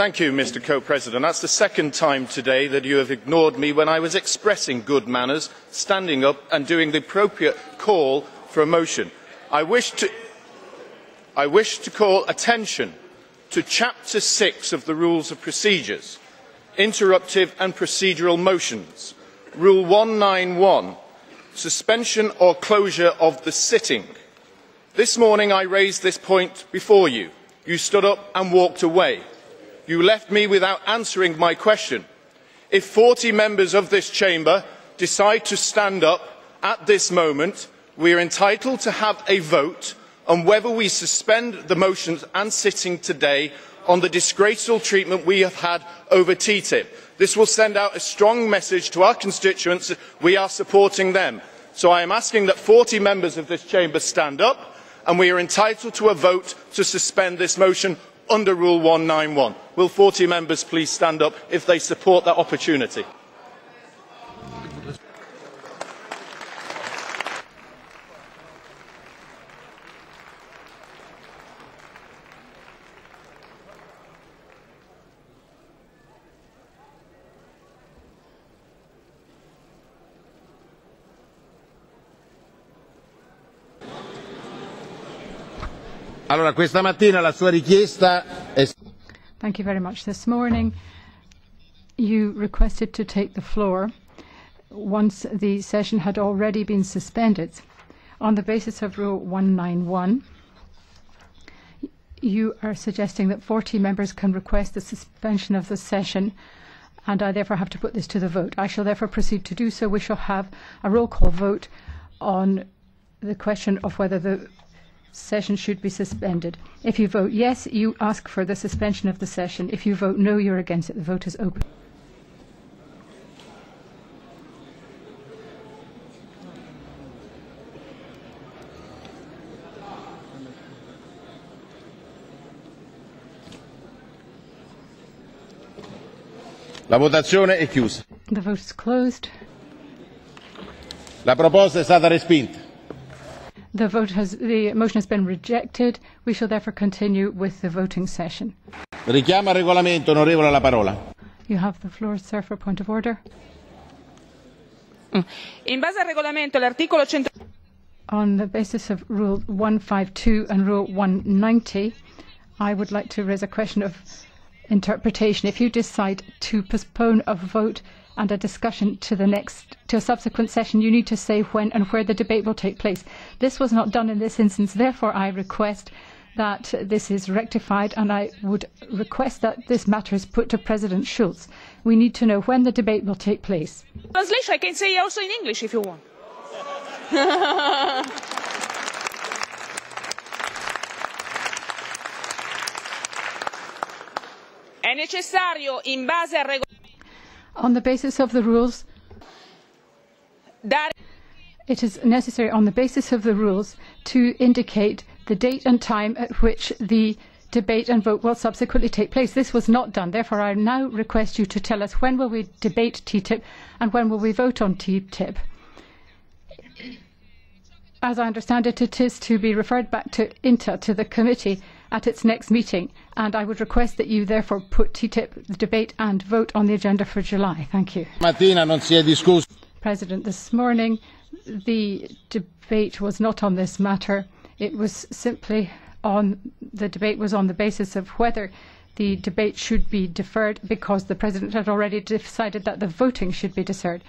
Thank you, Mr. Co-President. That's the second time today that you have ignored me when I was expressing good manners, standing up and doing the appropriate call for a motion. I wish to call attention to Chapter 6 of the Rules of Procedures, Interruptive and Procedural Motions, Rule 191, Suspension or Closure of the Sitting. This morning I raised this point before you. You stood up and walked away. You left me without answering my question. If 40 members of this chamber decide to stand up at this moment, we are entitled to have a vote on whether we suspend the motions and sitting today on the disgraceful treatment we have had over TTIP. This will send out a strong message to our constituents. We are supporting them. So I am asking that 40 members of this chamber stand up, and we are entitled to a vote to suspend this motion under Rule 191. Will 40 members please stand up if they support that opportunity? Allora, questa mattina la sua richiesta è... Thank you very much. This morning you requested to take the floor once the session had already been suspended. On the basis of Rule 191, you are suggesting that 40 members can request the suspension of the session, and I therefore have to put this to the vote. I shall therefore proceed to do so. We shall have a roll call vote on the question of whether the session should be suspended. If you vote yes, you ask for the suspension of the session. If you vote no, you're against it. The vote is open. La votazione è chiusa. The vote is closed. La proposta è stata respinta. The motion has been rejected. We shall therefore continue with the voting session. Richiamo al regolamento, onorevole, la parola. You have the floor, sir, for a point of order. In base al regolamento, l'articolo 100. On the basis of Rule 152 and Rule 190, I would like to raise a question of interpretation. If you decide to postpone a vote and a discussion to a subsequent session, you need to say when and where the debate will take place. This was not done in this instance. Therefore, I request that this is rectified, and I would request that this matter is put to President Schultz. We need to know when the debate will take place. Translation, I can say also in English if you want. È necessario in base al regolamento. On the basis of the rules, it is necessary on the basis of the rules to indicate the date and time at which the debate and vote will subsequently take place. This was not done. Therefore, I now request you to tell us when will we debate TTIP and when will we vote on TTIP. As I understand it, it is to be referred back to INTA, to the committee, at its next meeting, and I would request that you therefore put TTIP, the debate and vote on the agenda for July. Thank you. President, this morning the debate was not on this matter. It was simply on, the debate was on the basis of whether the debate should be deferred because the President had already decided that the voting should be deferred.